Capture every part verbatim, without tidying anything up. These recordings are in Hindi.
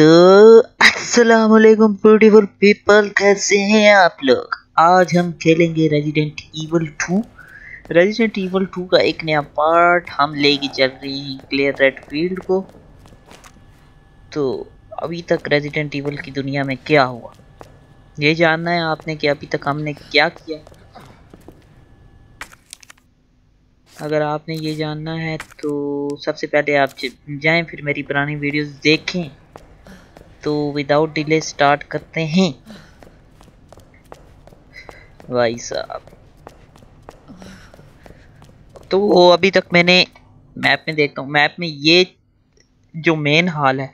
तो अस्सलाम वालेकुम ब्यूटीफुल पीपल, कैसे हैं आप लोग। आज हम खेलेंगे Resident Evil two. Resident Evil two का एक नया पार्ट हम लेके चल रहे हैं क्लेयर रेडफील्ड को। तो अभी तक रेजिडेंट ईवल की दुनिया में क्या हुआ ये जानना है आपने कि अभी तक हमने क्या किया। अगर आपने ये जानना है तो सबसे पहले आप जाएं, फिर मेरी पुरानी वीडियोस देखें। तो विदाउट डिले स्टार्ट करते हैं भाई साहब। तो वो अभी तक मैंने मैप में देखता हूँ, मैप में ये जो मेन हॉल है,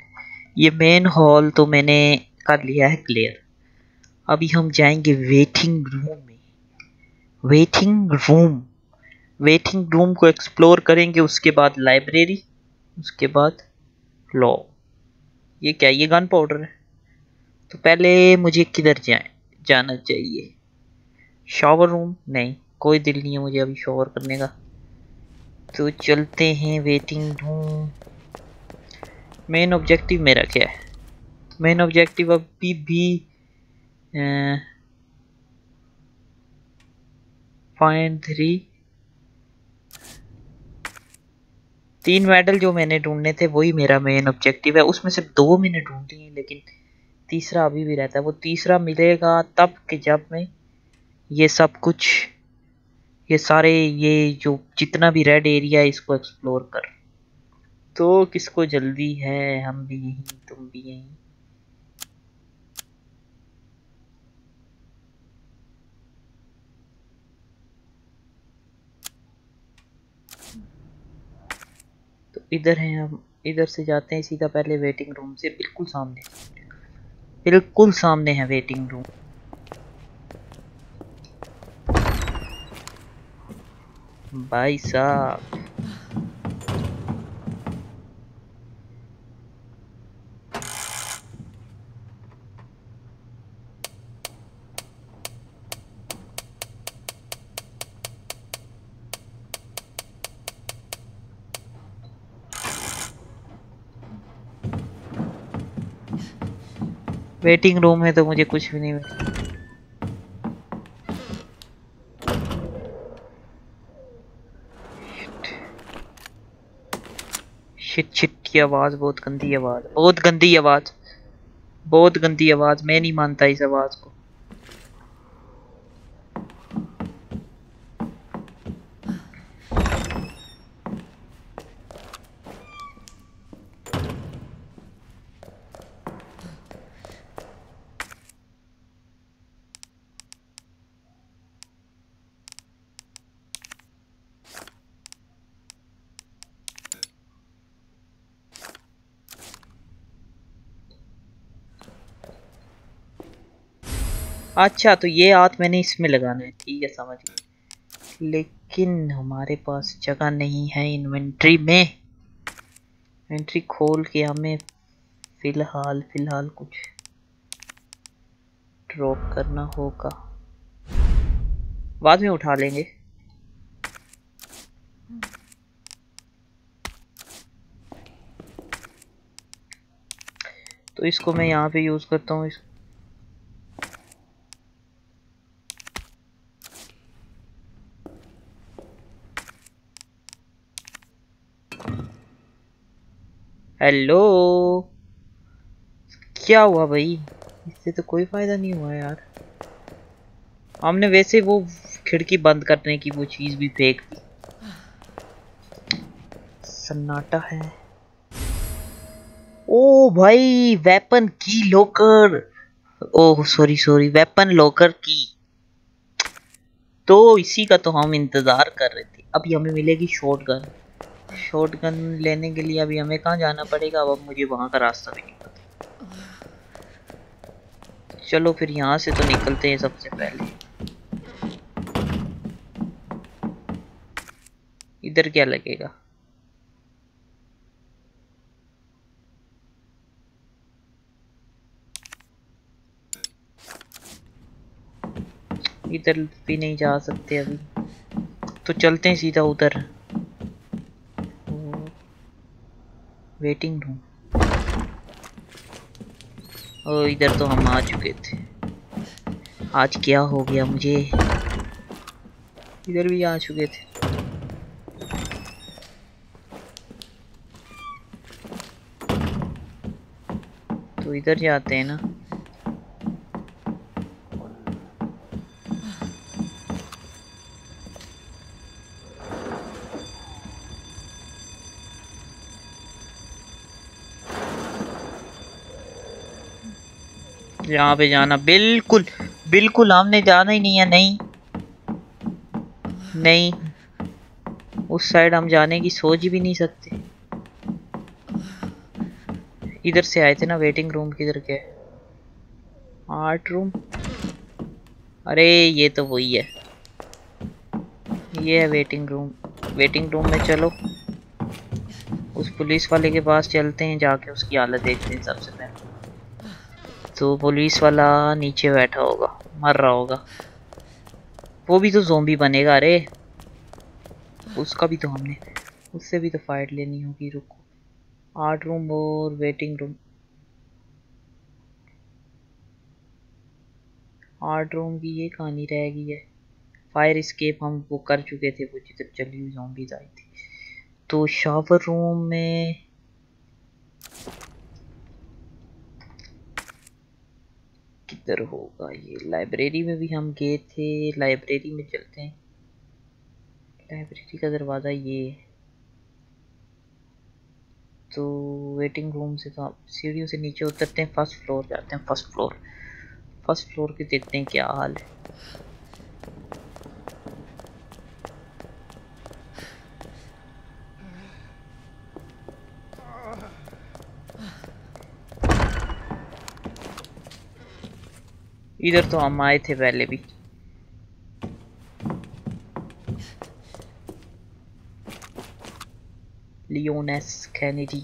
ये मेन हॉल तो मैंने कर लिया है क्लियर। अभी हम जाएंगे वेटिंग रूम में। वेटिंग रूम वेटिंग रूम को एक्सप्लोर करेंगे, उसके बाद लाइब्रेरी, उसके बाद लॉ। ये क्या, ये गन पाउडर है। तो पहले मुझे किधर जाए जाना चाहिए? Shower room? नहीं, कोई दिल नहीं है मुझे अभी शॉवर करने का। तो चलते हैं वेटिंग रूम। मेन ऑब्जेक्टिव मेरा क्या है? मेन ऑब्जेक्टिव अभी भी फाइंड थ्री तीन मेडल जो मैंने ढूंढने थे वही मेरा मेन ऑब्जेक्टिव है। उसमें से दो मैंने ढूंढे हैं, लेकिन तीसरा अभी भी रहता है। वो तीसरा मिलेगा तब कि जब मैं ये सब कुछ, ये सारे, ये जो जितना भी रेड एरिया है इसको एक्सप्लोर कर। तो किसको जल्दी है? हम भी यहीं, तुम भी यहीं। इधर हैं हम, इधर से जाते हैं सीधा। पहले वेटिंग रूम से बिल्कुल सामने बिल्कुल सामने है वेटिंग रूम। भाई साहब वेटिंग रूम में तो मुझे कुछ भी नहीं मिला। शिट शिट की आवाज, बहुत गंदी आवाज बहुत गंदी आवाज बहुत गंदी आवाज मैं नहीं मानता इस आवाज को। अच्छा, तो ये हाथ मैंने इसमें लगाना है, ठीक है, समझ गए। लेकिन हमारे पास जगह नहीं है इन्वेंट्री में। इन्वेंट्री खोल के हमें फिलहाल फिलहाल कुछ ड्रॉप करना होगा, बाद में उठा लेंगे। तो इसको मैं यहाँ पे यूज करता हूँ। हेलो, क्या हुआ भाई? इससे तो कोई फायदा नहीं हुआ यार। हमने वैसे वो खिड़की बंद करने की वो चीज भी फेंक दी। सन्नाटा है। ओ भाई, वेपन की locker, oh sorry sorry weapon locker की। तो इसी का तो हम इंतजार कर रहे थे। अभी हमें मिलेगी शॉटगन। शॉटगन लेने के लिए अभी हमें कहाँ जाना पड़ेगा? अब मुझे वहाँ का रास्ता भी नहीं पता। चलो फिर यहाँ से तो निकलते हैं। सबसे पहले इधर क्या लगेगा? इधर भी नहीं जा सकते अभी, तो चलते हैं सीधा उधर वेटिंग रूम। और इधर तो हम आ चुके थे। आज क्या हो गया मुझे, इधर भी आ चुके थे। तो इधर जाते हैं ना, यहाँ पे जाना बिल्कुल बिल्कुल हमने जाना ही नहीं है। नहीं नहीं उस साइड हम जाने की सोच भी नहीं सकते। इधर से आए थे ना, वेटिंग रूम किधर के, आर्ट रूम। अरे ये तो वही है, ये है वेटिंग रूम। वेटिंग रूम में चलो उस पुलिस वाले के पास चलते हैं, जाके उसकी हालत देखते हैं सबसे पहले। तो पुलिस वाला नीचे बैठा होगा, मर रहा होगा, वो भी तो ज़ोंबी बनेगा। अरे उसका भी तो हमने, उससे भी तो फाइट लेनी होगी। रुको, आर्ट रूम और वेटिंग रूम। आर्ट रूम की ये कहानी रह गई है। फायर एस्केप हम वो कर चुके थे, वो जिधर चली हुई ज़ोंबीज आई थी। तो शावर रूम में किधर होगा ये? लाइब्रेरी में भी हम गए थे, लाइब्रेरी में चलते हैं। लाइब्रेरी का दरवाज़ा ये है। तो वेटिंग रूम से तो आप सीढ़ियों से नीचे उतरते हैं, फर्स्ट फ्लोर जाते हैं। फर्स्ट फ्लोर फर्स्ट फ्लोर के देखते हैं क्या हाल है। इधर तो हम आए थे पहले भी। Leon S Kennedy.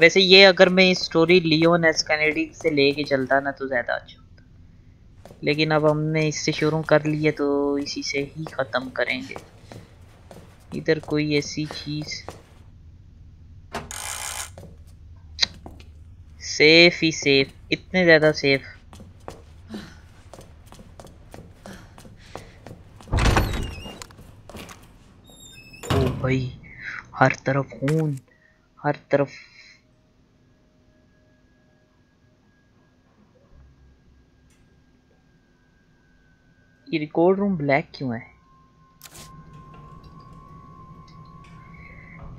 वैसे ये अगर मैं स्टोरी लियोन एस कैनेडी से लेके चलता ना तो ज़्यादा अच्छा होता, लेकिन अब हमने इससे शुरू कर लिया तो इसी से ही ख़त्म करेंगे। इधर कोई ऐसी चीज़, सेफ ही सेफ, इतने ज़्यादा सेफ। भाई हर तरफ खून, हर तरफ। ये रिकॉर्ड रूम ब्लैक क्यों है?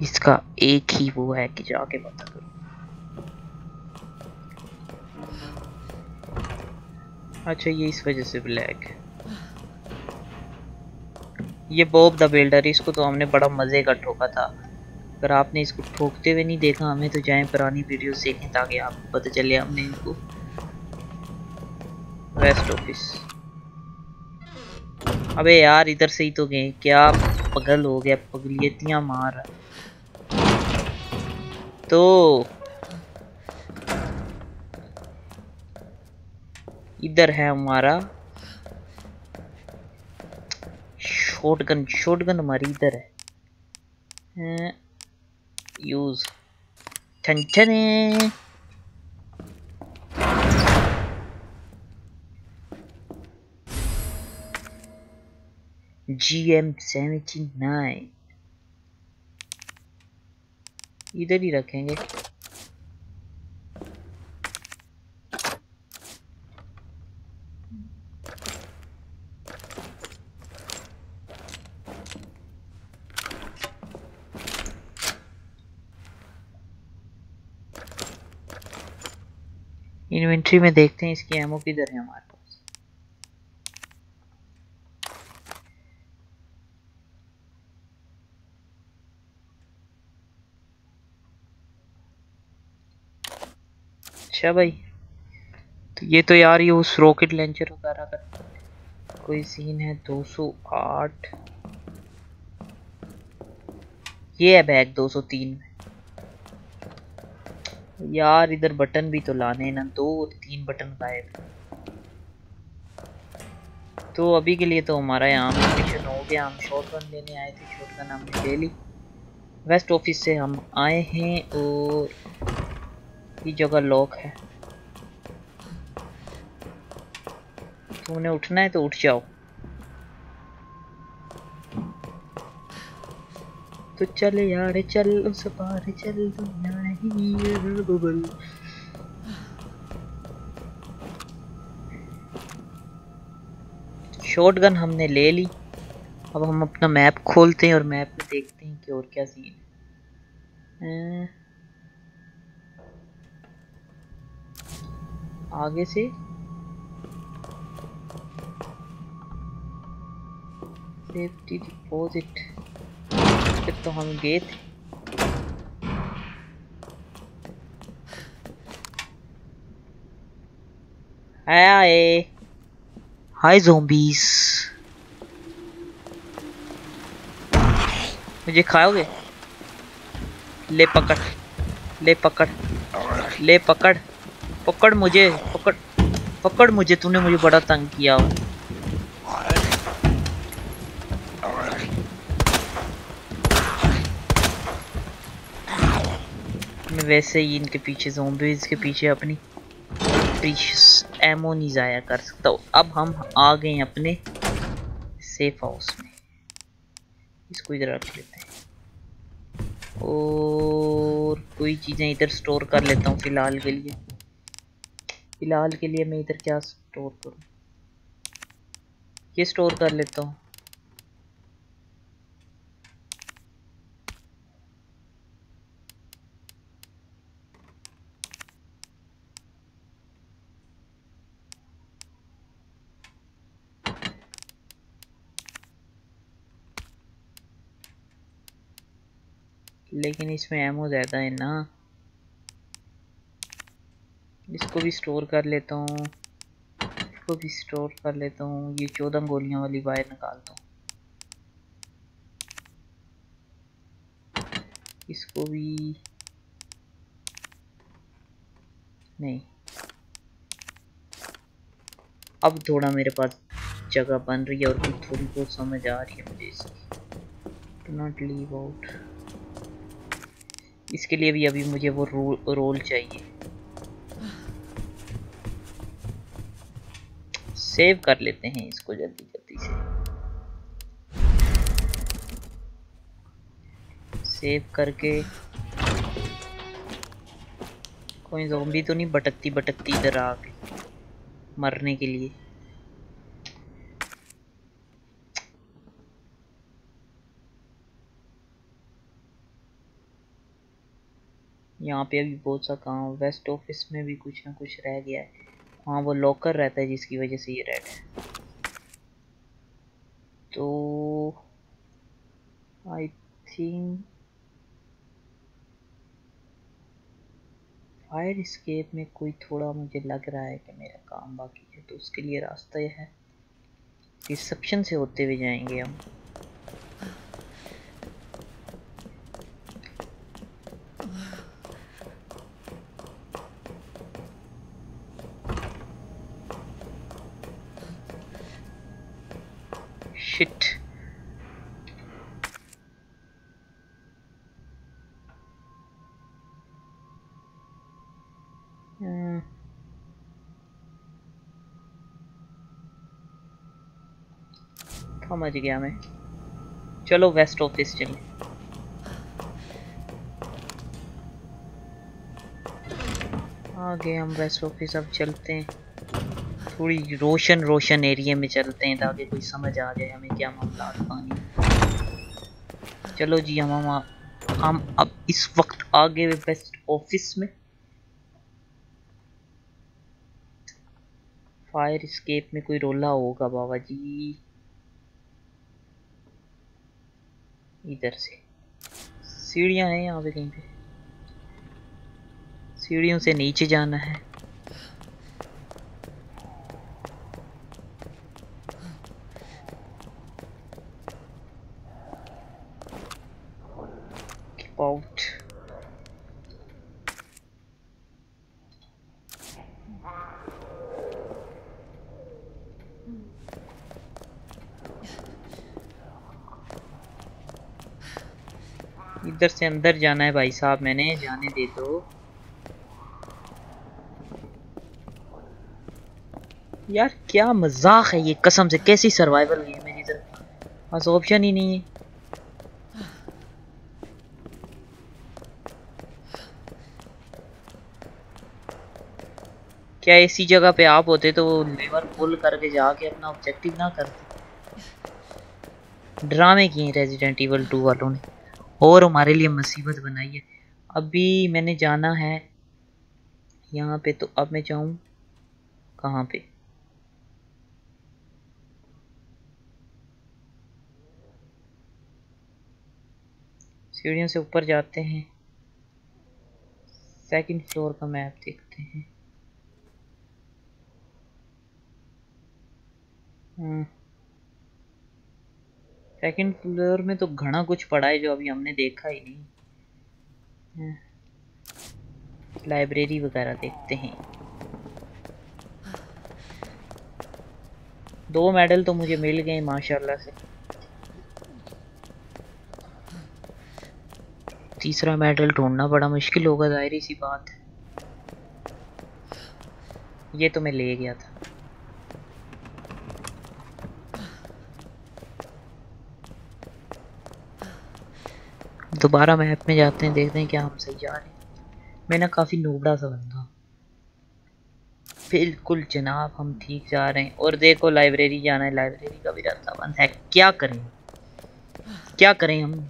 इसका एक ही वो है कि जाके पता करो। अच्छा ये इस वजह से ब्लैक है। ये बॉब द बिल्डर, इसको तो हमने बड़ा मज़े का ठोका था। अगर आपने इसको ठोकते हुए नहीं देखा हमें तो जाएं पुरानी वीडियोस देखें ताकि आपको पता चले हमने इनको। वेस्ट ऑफिस, अबे यार इधर से ही तो गए। क्या पगल हो गया, पगलियतियाँ मार। तो इधर है हमारा शॉटगन। शॉटगन हमारी इधर है, यूज छंछने। जी एम सेवेंटी नाइन इधर ही रखेंगे। इन्वेंट्री में देखते हैं इसकी एमओ किधर है हमारे पास। अच्छा भाई, तो ये तो यार ये उस रॉकेट लॉन्चर वगैरह का कोई सीन है। दो सौ आठ ये है बैग दो सौ तीन में। यार इधर बटन भी तो लाने ना, दो और तीन बटन लाए। तो अभी के लिए तो हमारा यहाँ मिशन हो गया। हम शॉटगन लेने आए थे, शॉटगन हमने ले ली। वेस्ट ऑफिस से हम आए हैं और ये जगह लॉक है। तुमने उठना है तो उठ जाओ। तो चल यार चल उस पार चल दुनिया नहीं है बबल। शॉटगन हमने ले ली। अब हम अपना मैप खोलते हैं और मैप में देखते हैं कि और क्या सीन है। आगे से सेफ्टी डिपॉजिट तक तो हम गए थे। हाय हाय ज़ोंबीज़, मुझे खाओगे? ले पकड़ ले पकड़ ले पकड़ पकड़ मुझे पकड़ पकड़ मुझे, तूने मुझे बड़ा तंग किया हो। मैं वैसे ही इनके पीछे ज़ोंबीज़ के पीछे अपनी एमो नहीं जाया कर सकता। अब हम आ गए हैं अपने सेफ हाउस में। इसको इधर रख लेते हैं और कोई चीज़ें इधर स्टोर कर लेता हूँ फिलहाल के लिए। फिलहाल के लिए मैं इधर क्या स्टोर करूँ, ये स्टोर कर लेता हूँ। लेकिन इसमें एमो ज़्यादा है ना, इसको भी स्टोर कर लेता हूँ, इसको भी स्टोर कर लेता हूँ। ये चौदह गोलियाँ वाली वायर निकालता हूँ। इसको भी नहीं। अब थोड़ा मेरे पास जगह बन रही है और कुछ थोड़ी बहुत समझ आ रही है मुझे इसकी। Do not leave out. इसके लिए भी अभी मुझे वो रोल रोल चाहिए। सेव कर लेते हैं इसको जल्दी जल्दी से। सेव करके कोई ज़ॉम्बी तो नहीं भटकती भटकती इधर आ के मरने के लिए। यहाँ पे अभी बहुत सा काम, वेस्ट ऑफिस में भी कुछ ना कुछ रह गया है। हाँ, वो लॉकर रहता है जिसकी वजह से ये रेड है। तो आई थिंक फायर एस्केप में कोई थोड़ा मुझे लग रहा है कि मेरा काम बाकी है, तो उसके लिए रास्ता यह है, रिसेप्शन से होते हुए जाएंगे हम। शिट, समझ गया मैं। चलो वेस्ट ऑफिस चलिए। आगे हम वेस्ट ऑफिस अब चलते हैं। थोड़ी रोशन रोशन एरिया में चलते हैं ताकि कोई समझ आ जाए हमें क्या मामला पानी। चलो जी, हम हम हम अब इस वक्त आ गए वेस्ट ऑफिस में। फायर एस्केप में कोई रोला होगा बाबा जी। इधर से सीढ़ियां हैं, यहाँ पे कहीं पे सीढ़ियों से नीचे जाना है। Out. इधर से अंदर जाना है भाई साहब, मैंने जाने दे दो। यार क्या मजाक है ये, कसम से कैसी सर्वाइवल गेम है जिधर बस ऑप्शन ही नहीं है। क्या ऐसी जगह पे आप होते तो लेवर पुल करके जाके अपना ऑब्जेक्टिव ना करते। ड्रामे किए रेजिडेंट इवल टू वालों ने और हमारे लिए मुसीबत बनाई है। अभी मैंने जाना है यहाँ पे, तो अब मैं जाऊँ कहाँ पे? सीढ़ियों से ऊपर जाते हैं, सेकंड फ्लोर का मैप देखते हैं। सेकंड फ्लोर में तो घना कुछ पड़ा है जो अभी हमने देखा ही नहीं। लाइब्रेरी वगैरह देखते हैं। दो मेडल तो मुझे मिल गए माशाल्लाह से। तीसरा मेडल ढूंढना बड़ा मुश्किल होगा, जाहिर सी बात है। ये तो मैं ले गया था। दोबारा मैप में जाते हैं, देखते हैं क्या हम सही जा रहे हैं। मैं ना काफ़ी नूबड़ा सा बंदा। बिल्कुल जनाब हम ठीक जा रहे हैं। और देखो लाइब्रेरी जाना है, लाइब्रेरी का भी रास्ता बंद है। क्या करें क्या करें, हम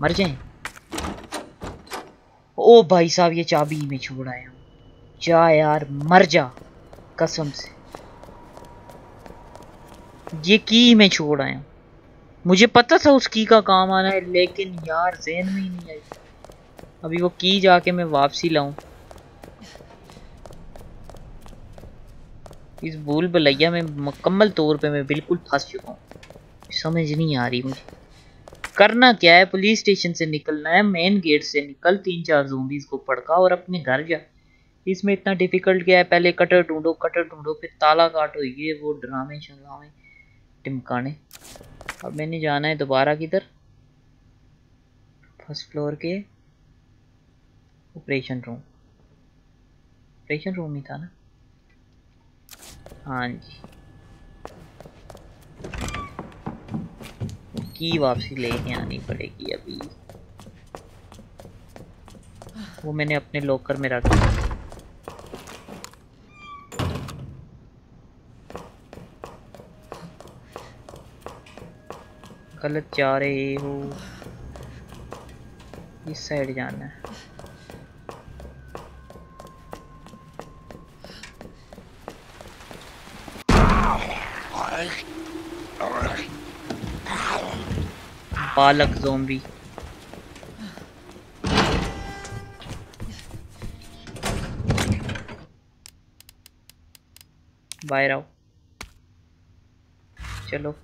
मर जाएं? ओ भाई साहब ये चाबी में छोड़ आए हम। जा यार मर जा, कसम से ये की में छोड़ आए हम। मुझे पता था उस की का काम आना है, लेकिन यार ज़हन में ही नहीं आई। अभी वो की जाके मैं वापसी लाऊं। इस भूल भलैया में मुकम्मल तौर पे मैं बिल्कुल फंस चुका हूँ। समझ नहीं आ रही मुझे करना क्या है। पुलिस स्टेशन से निकलना है, मेन गेट से निकल, तीन चार ज़ोंबीज़ को पड़का और अपने घर जा। इसमें इतना डिफिकल्ट क्या है? पहले कटर ढूंढो, कटर ढूंढो, फिर ताला काटो, ये वो ड्रामे शंगामे टिमकाने। अब मैंने जाना है दोबारा किधर? फर्स्ट फ्लोर के ऑपरेशन रूम। ऑपरेशन रूम ही था ना? हाँ जी, की वापसी लेके आनी पड़ेगी। अभी वो मैंने अपने लॉकर में रखी। गलत जा रहे हो, इस साइड जाना है। बालक ज़ोंबी। बाहर आओ, चलो।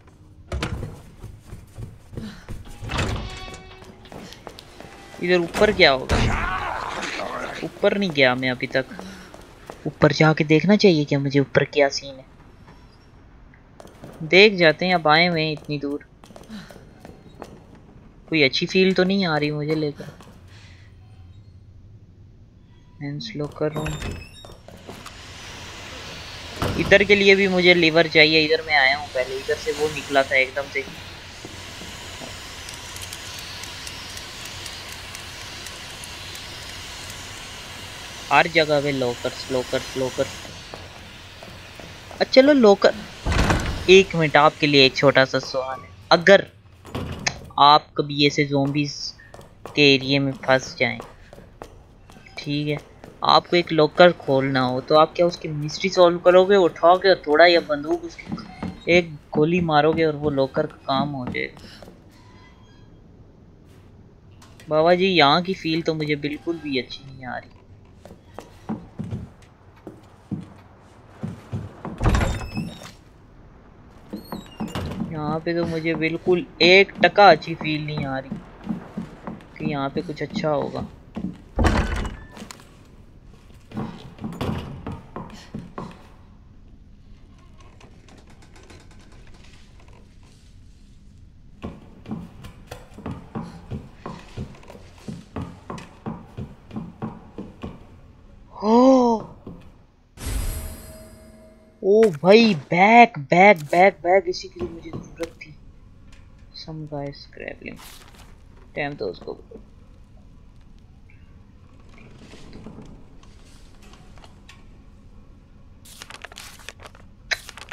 इधर ऊपर क्या होगा? ऊपर नहीं गया मैं अभी तक। ऊपर जाके देखना चाहिए क्या मुझे ऊपर क्या सीन है। देख जाते हैं, अब आए हुए हैं इतनी दूर। कोई अच्छी फील तो नहीं आ रही मुझे। लेकर मैं स्लो कर रहा हूँ। इधर के लिए भी मुझे लीवर चाहिए। इधर मैं आया हूँ पहले, इधर से वो निकला था एकदम से। हर जगह पे लॉकर्स लॉकर्स लॉकर्स। अच्छा चलो लॉकर। एक मिनट, आपके लिए एक छोटा सा सवाल है। अगर आप कभी ऐसे ज़ोंबीज़ के एरिया में फंस जाएं, ठीक है, आपको एक लॉकर खोलना हो, तो आप क्या उसकी मिस्ट्री सॉल्व करोगे? उठाओगे और थोड़ा या बंदूक उसकी एक गोली मारोगे और वो लॉकर का काम हो जाएगा। बाबा जी यहाँ की फील तो मुझे बिल्कुल भी अच्छी नहीं आ रही। यहाँ पे तो मुझे बिल्कुल एक टका अच्छी फील नहीं आ रही कि यहाँ पे कुछ अच्छा होगा। ओ भाई बैक बैक बैक बैक, इसी के लिए मुझे जरूरत थी। सम गाइस ग्रैबलिंग टाइम तो उसको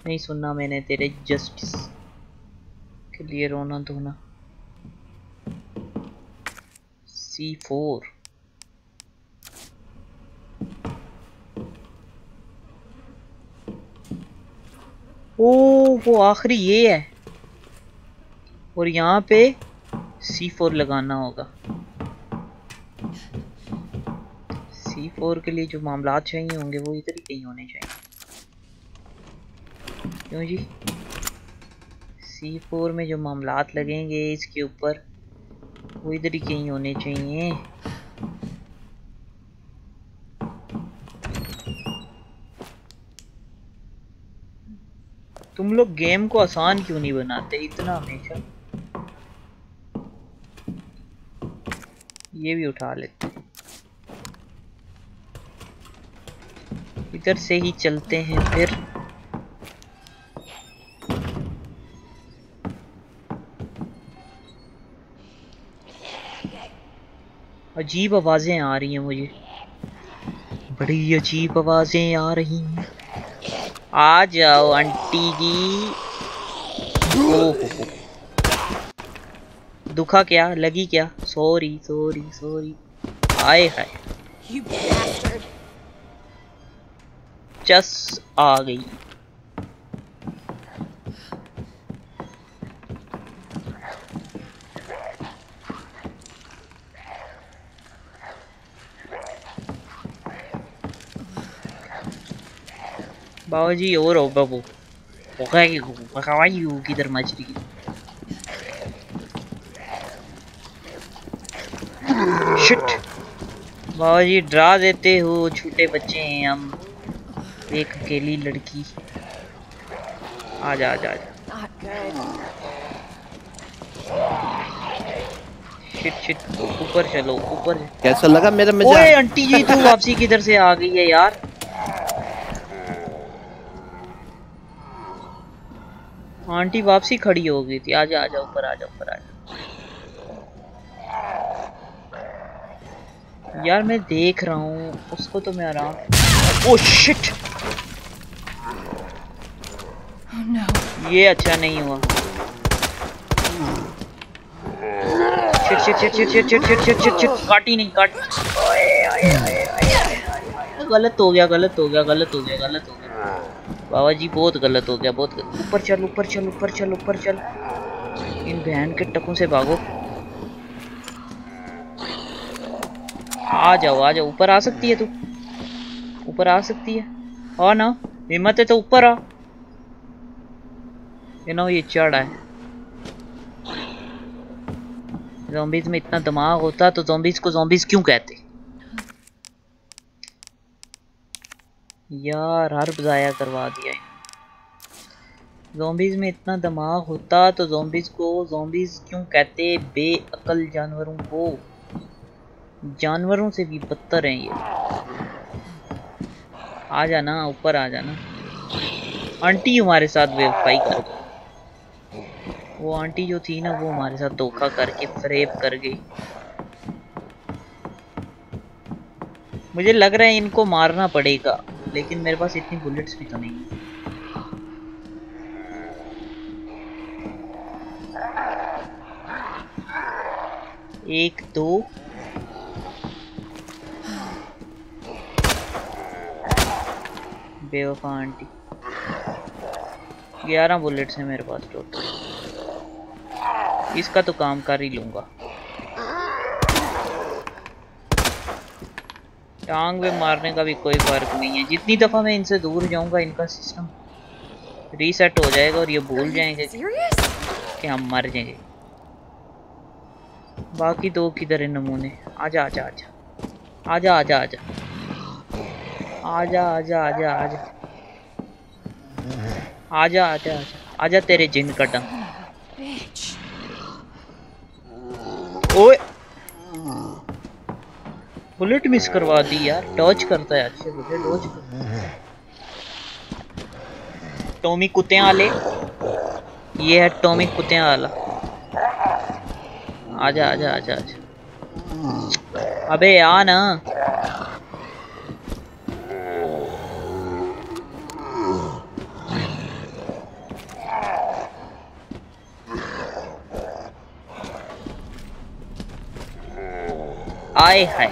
नहीं सुनना मैंने, तेरे जस्टिस के लिए रोना धोना। सी फोर ओ वो आखिरी ये है, और यहाँ पे सी फोर लगाना होगा। सी फोर के लिए जो मामला चाहिए होंगे वो इधर ही कहीं होने चाहिए। क्यों जी? सी फोर में जो मामलात लगेंगे इसके ऊपर वो इधर ही कहीं होने चाहिए। तुम लोग गेम को आसान क्यों नहीं बनाते इतना हमेशा? ये भी उठा लेते, इधर से ही चलते हैं फिर। अजीब आवाज़ें आ रही हैं मुझे, बड़ी अजीब आवाज़ें आ रही हैं। आ जाओ आंटी जी। ओहो दुखा क्या लगी क्या? Sorry sorry sorry. आए हाय चस आ गई। बाबा जी और हो बाबू किधर मछली। शिट बाबा जी डरा देते हो, छोटे बच्चे हैं हम। एक अकेली लड़की। आजा आजा आजा। शिट शिट ऊपर चलो ऊपर। कैसा लगा मेरा मजा? ओए आंटी जी तू वापसी किधर से आ गई है यार? आंटी वापसी खड़ी हो गई थी। आजा आजा ऊपर आजा ऊपर आजा। यार मैं देख रहा हूँ उसको तो मैं आराम। ओह शिट ये अच्छा नहीं हुआ। Shit shit shit shit shit shit shit shit shit काटी नहीं काट। गलत हो गया गलत हो गया गलत हो गया गलत हो गया बाबा जी, बहुत गलत हो गया बहुत। ऊपर चल ऊपर चल ऊपर चल ऊपर चल। इन बहन के टकों से भागो। आ जाओ आ जाओ ऊपर आ सकती है तू, ऊपर आ सकती है। हाँ ना हिम्मत है तो ऊपर आ। ये ना ये चढ़ा है। ज़ॉम्बीज़ में इतना दिमाग होता तो ज़ॉम्बीज़ को ज़ॉम्बीज़ क्यों कहते यार? हर ज़ाया करवा दिया। ज़ॉम्बीज़ में इतना दिमाग होता तो ज़ॉम्बीज़ को ज़ॉम्बीज़ क्यों कहते? बेअकल जानवरों को, जानवरों से भी बदतर हैं ये। आ जाना ऊपर आ जाना। आंटी हमारे साथ बेवफाई कर गई। वो आंटी जो थी ना वो हमारे साथ धोखा करके फरेब कर गई। मुझे लग रहा है इनको मारना पड़ेगा, लेकिन मेरे पास इतनी बुलेट्स भी तो नहीं है। एक दो बेवफा आंटी। ग्यारह बुलेट्स हैं मेरे पास टोटल। इसका तो काम कर ही लूंगा। टांग में मारने का भी कोई फर्क नहीं है। जितनी दफा मैं इनसे दूर जाऊंगा इनका सिस्टम रीसेट हो जाएगा और ये भूल जाएंगे कि हम मर जाएंगे। बाकी दो किधर है नमूने? आजा आजा आजा आजा आजा आजा आजा आजा आजा आजा आजा आजा आजा तेरे जिन का टंग। ओए बुलेट मिस करवा दी यार। डॉज करता है अच्छे से, डॉज करता है। टॉमी कुत्ते वाले, ये है टॉमी कुत्ते वाला। आजा आजा आजा आजा, अबे आ ना। आए हाय,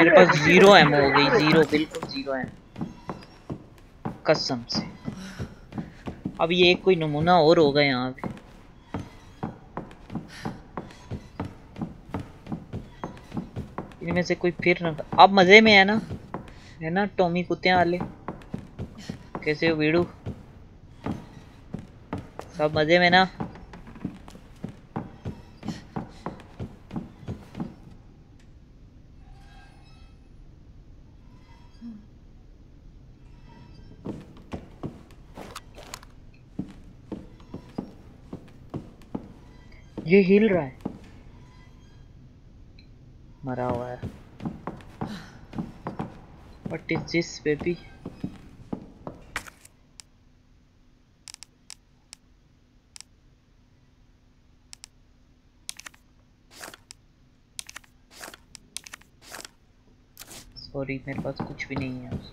मेरे पास जीरो एमो हो गई, जीरो, बिल्कुल जीरो एमो, कसम से। अब ये कोई नमूना और होगा यहाँ पे। इनमें से कोई फिर ना, अब मजे में है ना, है ना टॉमी कुत्ते वाले? कैसे हो वीडू, सब मजे में ना? ये हिल रहा है, मरा हुआ है। What is this baby? Sorry मेरे पास कुछ भी नहीं है।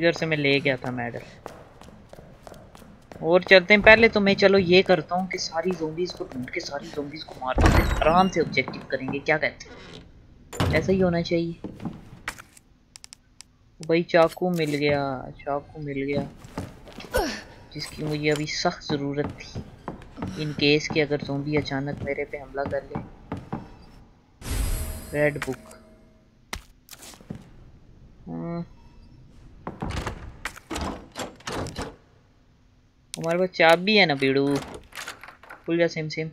उधर से मैं ले गया था मेडल। और चलते हैं, पहले तो मैं चलो ये करता हूँ कि सारी ज़ोंबीज़ को ढूंढ के सारी ज़ोंबीज़ को मार के आराम से ऑब्जेक्टिव करेंगे, क्या कहते हैं? ऐसा ही होना चाहिए भाई। चाकू मिल गया, चाकू मिल गया, जिसकी मुझे अभी सख्त ज़रूरत थी, इन केस कि अगर ज़ोंबी अचानक मेरे पे हमला कर ले। रेड बुक, हमारे पास चाबी है ना बीड़ू, खुल जा सेम सेम।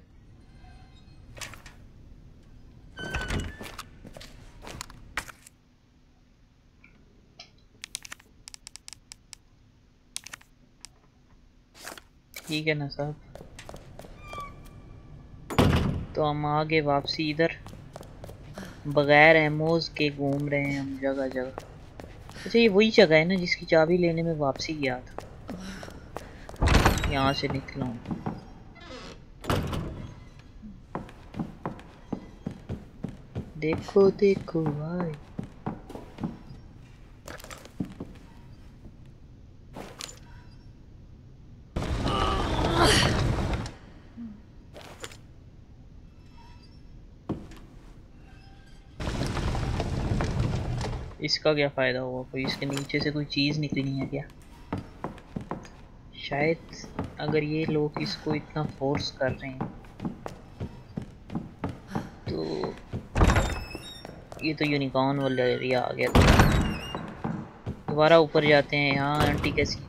ठीक है ना साहब, तो हम आगे वापसी इधर बगैर एमोज के घूम रहे हैं हम जगह जगह। अच्छा ये वही जगह है ना जिसकी चाबी लेने में वापसी गया था। यहाँ से निकला हूँ, देखो देखो भाई। इसका क्या फायदा हुआ? कोई इसके नीचे से कोई चीज निकली है क्या? शायद अगर ये लोग इसको इतना फोर्स कर रहे हैं तो ये तो यूनिकॉर्न वाला एरिया आ गया। दोबारा ऊपर जाते हैं। यहाँ आंटी कैसी?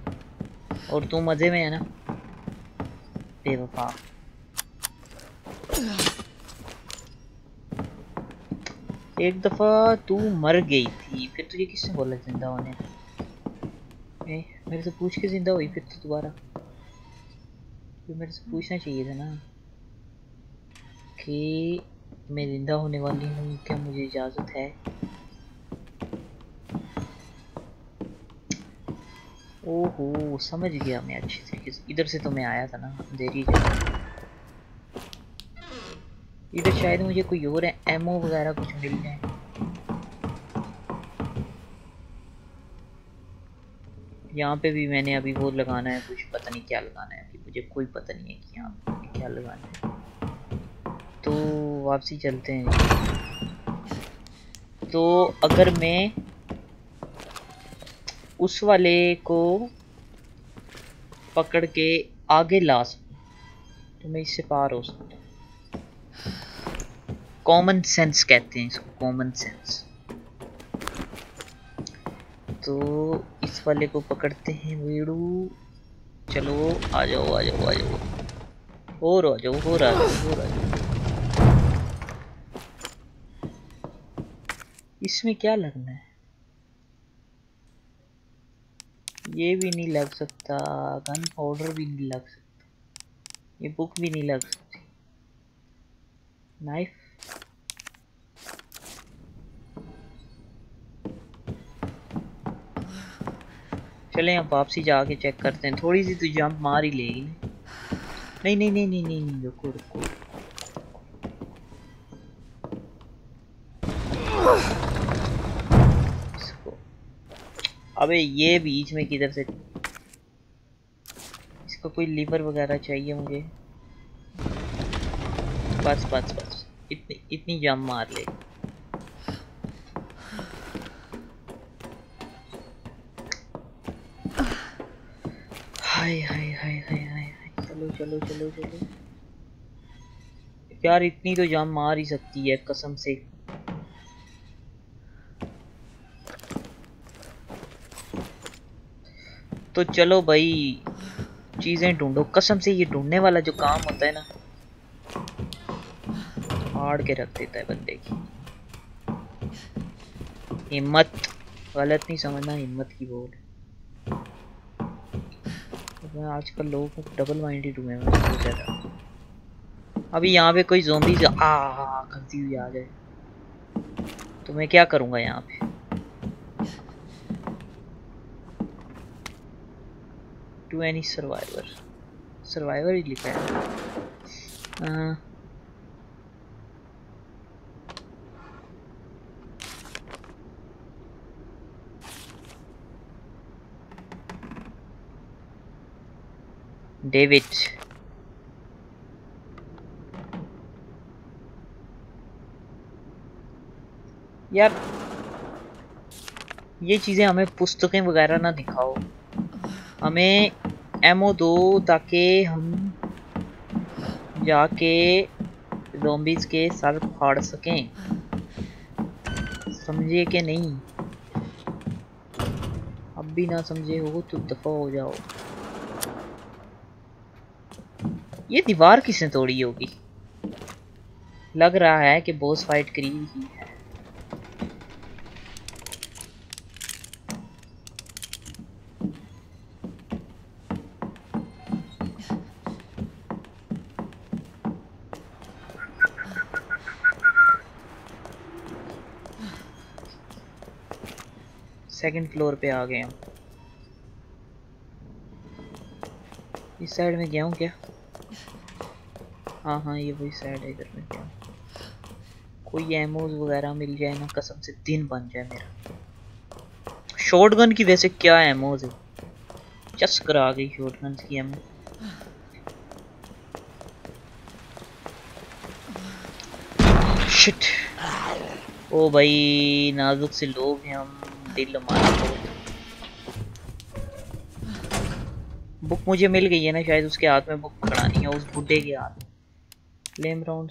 और तू मज़े में है ना बेवफा? एक दफ़ा तू मर गई थी, फिर तुझे किसने बोला जिंदा होने? ए, मेरे से पूछ के जिंदा हुई फिर तो दोबारा, फिर मेरे से पूछना चाहिए था ना कि मैं जिंदा होने वाली हूँ, क्या मुझे इजाज़त है? ओहो समझ गया मैं अच्छे तरीके से। इधर से तो मैं आया था ना, देरी जाए। इधर शायद मुझे कोई और एमओ वगैरह कुछ मिल जाए। यहाँ पे भी मैंने अभी वो लगाना है कुछ, पता नहीं क्या लगाना है अभी, मुझे कोई पता नहीं है कि यहाँ क्या लगाना है। तो वापसी चलते हैं। तो अगर मैं उस वाले को पकड़ के आगे ला सकूँ तो मैं इससे पार हो सकता हूँ। कॉमन सेंस कहते हैं इसको, कॉमन सेंस। तो इस वाले को पकड़ते हैं वीडू। चलो आ जाओ आ जाओ आ जाओ और आ जाओ और आ जाओ और आ जाओ। इसमें क्या लगना है? ये भी नहीं लग सकता, गन पाउडर भी नहीं लग सकता, ये बुक भी नहीं लग सकती, नाइफ चले। अब वापसी जाके चेक करते हैं। थोड़ी सी तो जंप मार ही लेगी। नहीं नहीं नहीं नहीं नहीं नहीं रुको रुको। इसको, अबे ये बीच में किधर से? इसको कोई लीवर वगैरह चाहिए मुझे। बस बस बस इतनी इतनी जंप मार लेगी। हाय हाय हाय हाय हाय चलो चलो चलो चलो यार, इतनी तो जान मार ही सकती है कसम से। तो चलो भाई चीजें ढूंढो कसम से। ये ढूंढने वाला जो काम होता है ना, फाड़ के रख देता है बंदे की हिम्मत। गलत नहीं समझना, हिम्मत की बोल। आजकल लोग डबल माइंडेड हुए हैं ज़्यादा। अभी यहाँ पे कोई ज़ोंबी आ करती हुई आ जाए तो मैं क्या करूँगा यहाँ पे? टू एनी सर्वाइवर, सर्वाइवर ही लिखा है। डेविड यार, ये चीजें हमें पुस्तकें वगैरह ना दिखाओ, हमें एमओ दो ताकि हम जाके ज़ॉम्बीज के सर फाड़ सकें। समझे कि नहीं? अब भी ना समझे हो तो दफा हो जाओ। ये दीवार किसने तोड़ी होगी? लग रहा है कि बॉस फाइट करीब ही है। सेकंड फ्लोर पे आ गए हम। इस साइड में गया हूँ क्या? हाँ हाँ ये वही साइड है। इधर में क्या कोई एमोज वगैरह मिल जाए ना, कसम से दिन बन जाए मेरा। शॉटगन की वैसे क्या एमोज है, चस करा गई शॉटगन की एमो। शिट, ओ भाई नाजुक से लोग हैं हम, दिल मारो। बुक मुझे मिल गई है ना, शायद उसके हाथ में बुक पकड़ानी है, उस बुड्ढे के हाथ। Flame round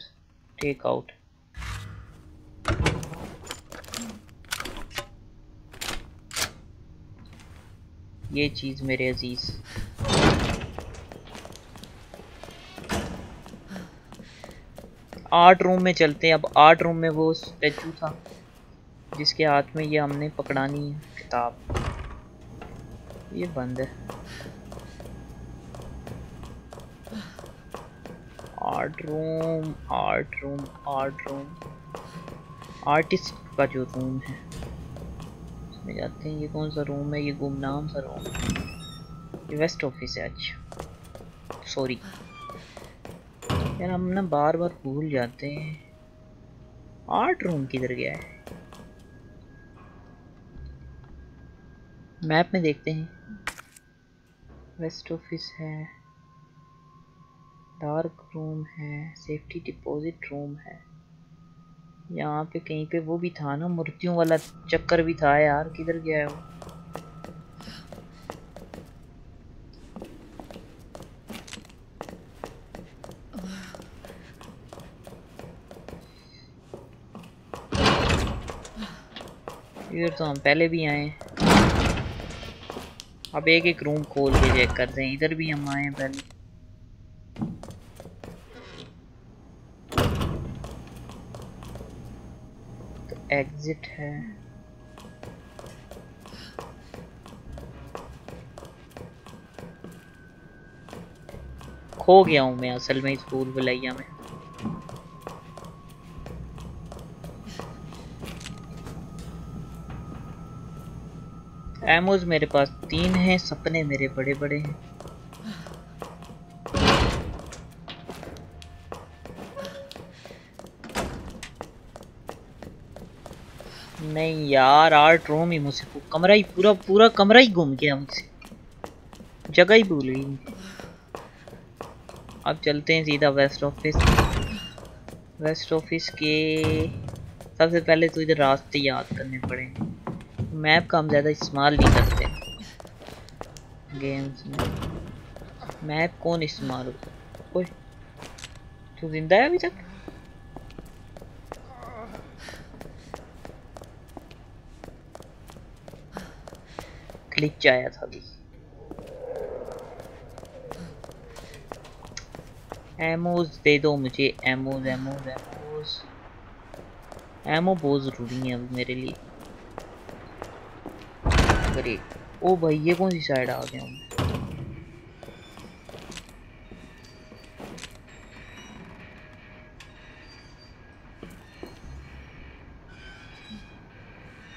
take out. ये चीज मेरे अजीज। आर्ट रूम में चलते हैं। अब आर्ट रूम में वो स्टैचू था जिसके हाथ में ये हमने पकड़ानी है किताब। ये बंद है। Art room art room art room artist का जो रूम है उसमें जाते हैं। ये कौन सा रूम है? ये गुमनाम सा रूम है। ये वेस्ट ऑफिस है। अच्छा सॉरी यार, हम ना बार बार भूल जाते हैं। आर्ट रूम किधर गया है? मैप में देखते हैं। वेस्ट ऑफिस है, डार्क रूम है, सेफ्टी डिपॉजिट रूम है। यहाँ पे कहीं पे वो भी था ना, मूर्तियों वाला चक्कर भी था यार, किधर गया है वो? इधर तो हम पहले भी आए। अब एक एक रूम खोल के चेक करते हैं, इधर भी हम आए हैं पहले। एग्जिट है, खो गया हूं मैं असल में इस फूल बलैया में। एमोज मेरे पास तीन हैं, सपने मेरे बड़े बड़े हैं। नहीं यार, आर्ट रूम ही मुझसे, कमरा ही पूरा पूरा कमरा ही घूम गया मुझसे, जगह ही भूल गई। अब चलते हैं सीधा वेस्ट ऑफिस। वेस्ट ऑफिस के सबसे पहले तो इधर रास्ते याद करने पड़ेंगे, मैप का हम ज़्यादा इस्तेमाल नहीं करते गेम्स में। मैप कौन इस्तेमाल होता? तू जिंदा है अभी तक? ग्लिच आया था अभी। एमोज दे दो मुझे, एमोज एमोज एमोज एमो बहुत जरूरी है अभी मेरे लिए। अरे ओ भाई, ये कौन सी साइड आ गया हूँ?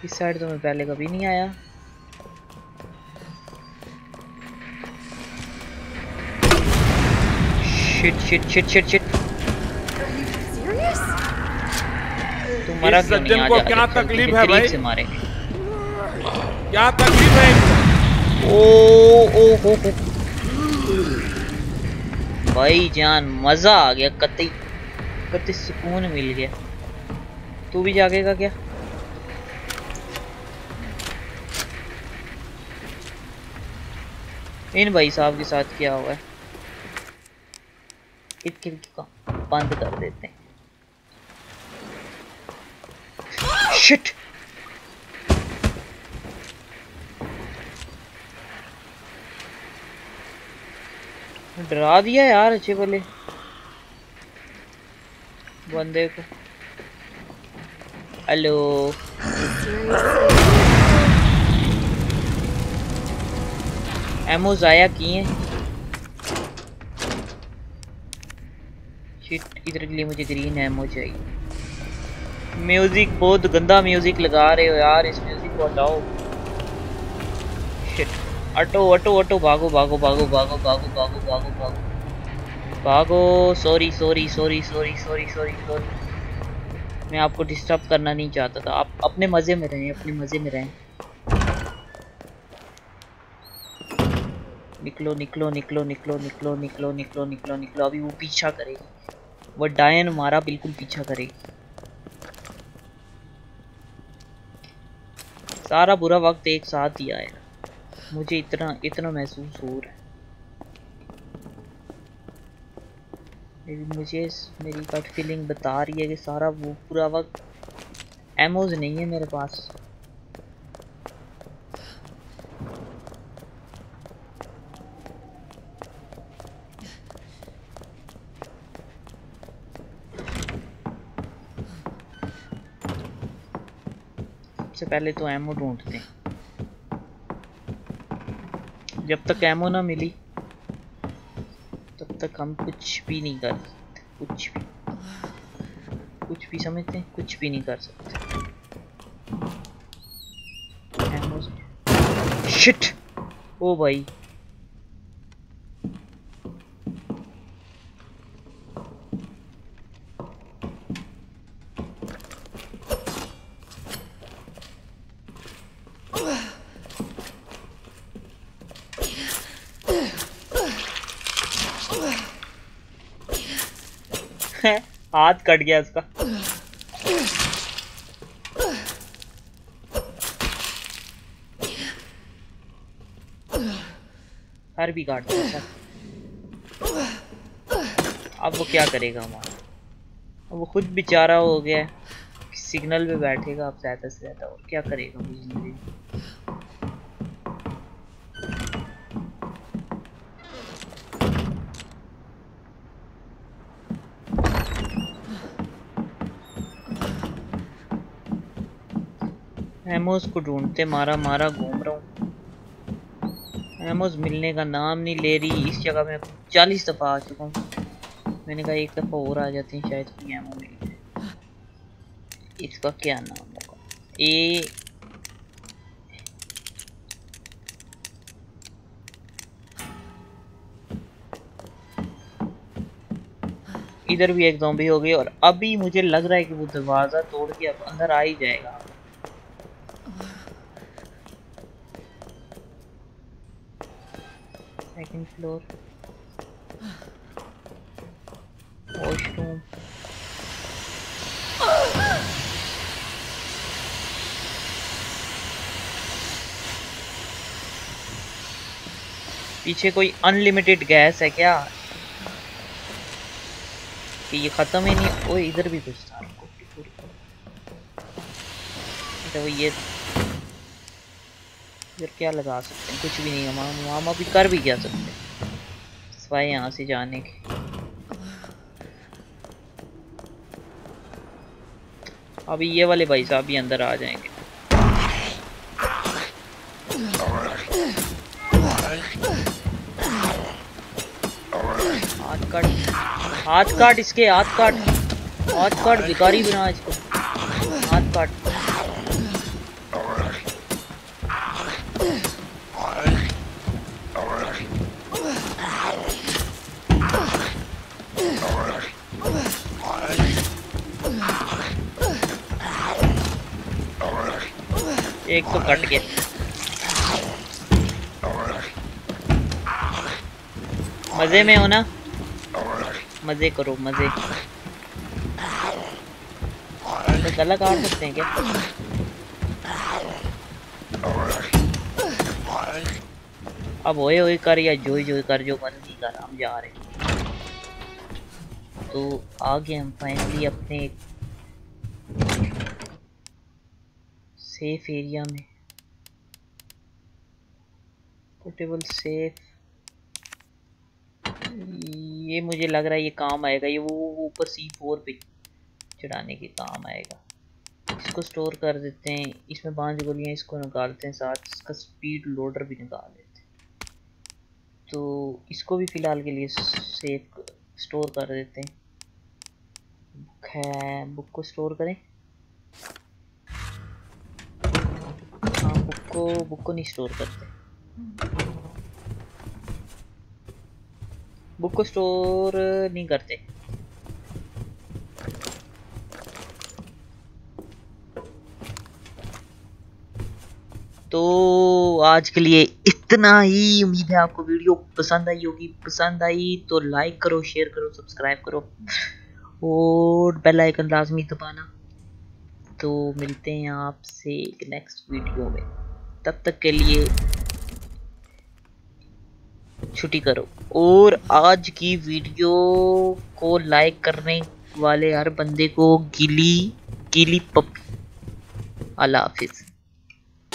इस साइड तो मैं पहले कभी नहीं आया। Shit shit shit shit shit, तुम्हारा क्यों नहीं आ जा? क्या तकलीफ है भाई? मारे क्या तकलीफ है? ओ ओ हो हो भाई जान, मजा आ गया, कतई कतई सुकून मिल गया। तू भी जागेगा क्या? इन भाई साहब के साथ क्या हुआ है? खिड़की को बंद कर देते हैं। शिट, डरा दिया यार अच्छे भले बंदे को। हेलो, एमो जाया किए। इधर के लिए मुझे ग्रीन एमो चाहिए। म्यूजिक बहुत गंदा म्यूजिक लगा रहे हो यार, इस म्यूजिक को हटाओ। शिट, अटो अटो अटो, भागो भागो भागो भागो भागो भागो भागो भागो भागो। Sorry sorry sorry sorry sorry sorry sorry, मैं आपको डिस्टर्ब करना नहीं चाहता था। आप अपने मज़े में रहें, अपने मज़े में रहें। निकलो निकलो निकलो निकलो निकलो निकलो निकलो निकलो निकलो। अभी वो पीछा करेगी, वो डायन मारा बिल्कुल पीछा करेगी। सारा बुरा वक्त एक साथ ही आया, मुझे इतना इतना महसूस हो रहा है। मुझे मेरी गट फीलिंग बता रही है कि सारा वो पूरा वक्त एमोज नहीं है मेरे पास। पहले तो एमो ढूंढते हैं। जब तक एमो ना मिली तब तक हम कुछ भी नहीं कर सकते, कुछ भी कुछ भी समझते हैं, कुछ भी नहीं कर सकते। एमो शिट, ओ भाई हाथ कट गया इसका। हर भी काट दिया। अब वो क्या करेगा हमारा? वो खुद बेचारा हो गया है। सिग्नल पे बैठेगा आप ज्यादा से ज्यादा, और क्या करेगा बिजली। एमोज को ढूंढते मारा मारा घूम रहा हूँ, एमोज मिलने का नाम नहीं ले रही। इस जगह में चालीस दफा आ चुका हूँ, मैंने कहा एक दफा और आ जाते हैं शायद कोई एमो मिले। इसका क्या नाम होगा, ए इधर भी एक ज़ॉम्बी हो गई, और अभी मुझे लग रहा है कि वो दरवाजा तोड़ के अब अंदर आ ही जाएगा। सेकंड फ्लोर वॉशरूम, पीछे कोई अनलिमिटेड गैस है क्या कि ये खत्म ही नहीं। ओ इधर भी कुछ था, तो ये इधर क्या लगा सकते हैं, कुछ भी नहीं। हम मामा भी कर भी क्या सकते सिवाय यहाँ से जाने के। अभी ये वाले भाई साहब भी अंदर आ जाएंगे। हाथ काट, हाथ काट इसके, हाथ काट, हाथ काट, भिखारी बना इसको, हाथ काट। एक तो कट गया, मजे में हो ना, मजे करो मजे। तो गला काट सकते हैं क्या? अब ओए ओए कर या जोई जोई कर, जो मन की कर, हम जा रहे। तो आगे हम फाइनली अपने सेफ एरिया में, पोर्टेबल सेफ, ये मुझे लग रहा है ये काम आएगा। ये वो ऊपर सी फोर पे चढ़ाने के काम आएगा। इसको स्टोर कर देते हैं, इसमें पांच गोलियां, इसको निकालते हैं साथ, इसका स्पीड लोडर भी निकाल देते हैं। तो इसको भी फिलहाल के लिए सेफ स्टोर कर देते हैं। बुक है, बुक को स्टोर करें, बुक को बुक को नहीं स्टोर करते, बुक को स्टोर नहीं करते। तो आज के लिए इतना ही। उम्मीद है आपको वीडियो पसंद आई होगी, पसंद आई तो लाइक करो, शेयर करो, सब्सक्राइब करो, और बेल आइकन लाजमी दबाना। तो मिलते हैं आपसे एक नेक्स्ट वीडियो में, तब तक के लिए छुट्टी करो। और आज की वीडियो को लाइक करने वाले हर बंदे को गिली गिली पप्पी। अल्लाह हाफिज़।